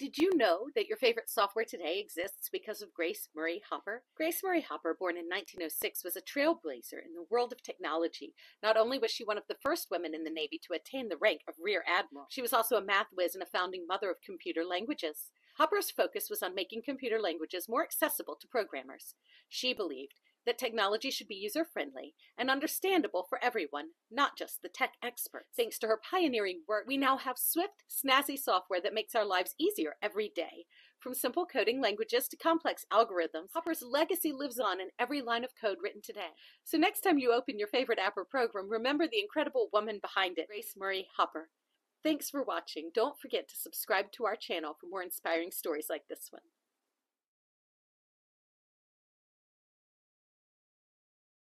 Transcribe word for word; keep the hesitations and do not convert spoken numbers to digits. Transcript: Did you know that your favorite software today exists because of Grace Murray Hopper? Grace Murray Hopper, born in nineteen oh six, was a trailblazer in the world of technology. Not only was she one of the first women in the Navy to attain the rank of Rear Admiral, she was also a math whiz and a founding mother of computer languages. Hopper's focus was on making computer languages more accessible to programmers. She believed that technology should be user-friendly and understandable for everyone, not just the tech experts. Thanks to her pioneering work, we now have swift, snazzy software that makes our lives easier every day. From simple coding languages to complex algorithms, Hopper's legacy lives on in every line of code written today. So next time you open your favorite app or program, remember the incredible woman behind it, Grace Murray Hopper. Thanks for watching. Don't forget to subscribe to our channel for more inspiring stories like this one.